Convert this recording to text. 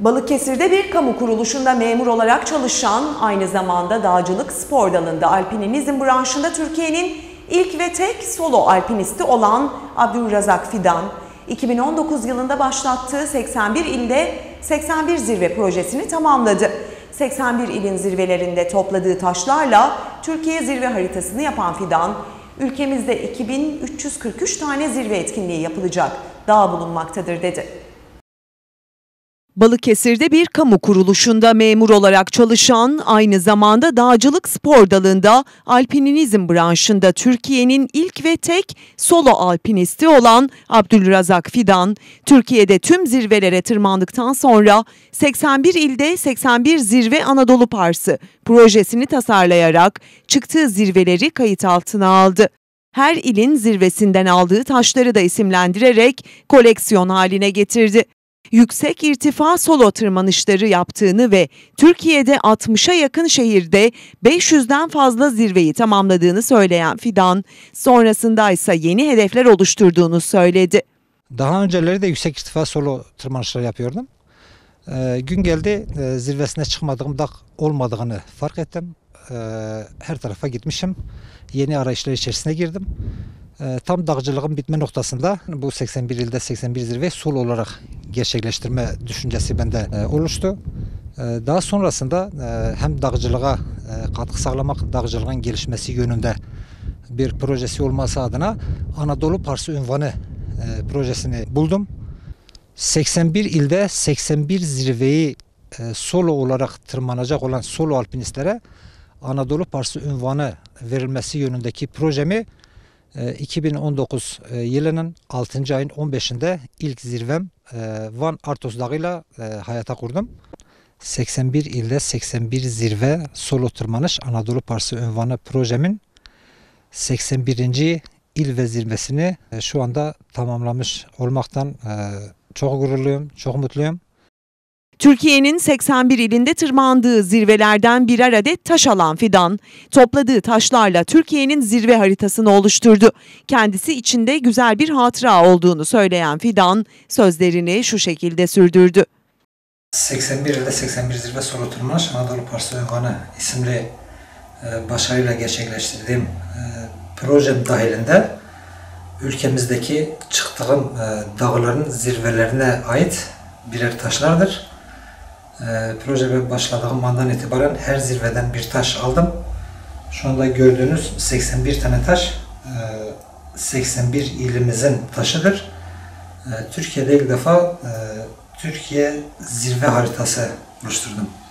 Balıkesir'de bir kamu kuruluşunda memur olarak çalışan, aynı zamanda dağcılık spor dalında alpinizm branşında Türkiye'nin ilk ve tek solo alpinisti olan Abdurrazak Fidan, 2019 yılında başlattığı 81 ilde 81 zirve projesini tamamladı. 81 ilin zirvelerinde topladığı taşlarla Türkiye zirve haritasını yapan Fidan, ülkemizde 2343 tane zirve etkinliği yapılacak dağ bulunmaktadır dedi. Balıkesir'de bir kamu kuruluşunda memur olarak çalışan, aynı zamanda dağcılık spor dalında alpinizm branşında Türkiye'nin ilk ve tek solo alpinisti olan Abdurrazak Fidan, Türkiye'de tüm zirvelere tırmandıktan sonra 81 ilde 81 zirve Anadolu Parsı projesini tasarlayarak çıktığı zirveleri kayıt altına aldı. Her ilin zirvesinden aldığı taşları da isimlendirerek koleksiyon haline getirdi. Yüksek irtifa solo tırmanışları yaptığını ve Türkiye'de 60'a yakın şehirde 500'den fazla zirveyi tamamladığını söyleyen Fidan, sonrasında ise yeni hedefler oluşturduğunu söyledi. Daha önceleri de yüksek irtifa solo tırmanışları yapıyordum. Gün geldi zirvesine çıkmadığım dağ olmadığını fark ettim. Her tarafa gitmişim. Yeni arayışlar içerisine girdim. Tam dağcılığın bitme noktasında bu 81 ilde 81 zirve solo olarak gerçekleştirme düşüncesi bende oluştu. Daha sonrasında hem dağcılığa katkı sağlamak, dağcılığın gelişmesi yönünde bir projesi olması adına Anadolu Parsı unvanı projesini buldum. 81 ilde 81 zirveyi solo olarak tırmanacak olan solo alpinistlere Anadolu Parsı unvanı verilmesi yönündeki projemi 2019 yılının 6. ayın 15'inde ilk zirvem Van Artos Dağı ile hayata kurdum. 81 ilde 81 zirve solo tırmanış Anadolu Parsı unvanı projemin 81. il ve zirvesini şu anda tamamlamış olmaktan çok gururluyum, çok mutluyum. Türkiye'nin 81 ilinde tırmandığı zirvelerden birer adet taş alan Fidan, topladığı taşlarla Türkiye'nin zirve haritasını oluşturdu. Kendisi içinde güzel bir hatıra olduğunu söyleyen Fidan, sözlerini şu şekilde sürdürdü. 81 ilde 81 zirve solo tırmanış Anadolu Parsı unvanı isimli başarıyla gerçekleştirdiğim projem dahilinde ülkemizdeki çıktığım dağların zirvelerine ait birer taşlardır. Projeye başladığım andan itibaren her zirveden bir taş aldım. Şu anda gördüğünüz 81 tane taş 81 ilimizin taşıdır. Türkiye'de ilk defa Türkiye zirve haritası oluşturdum.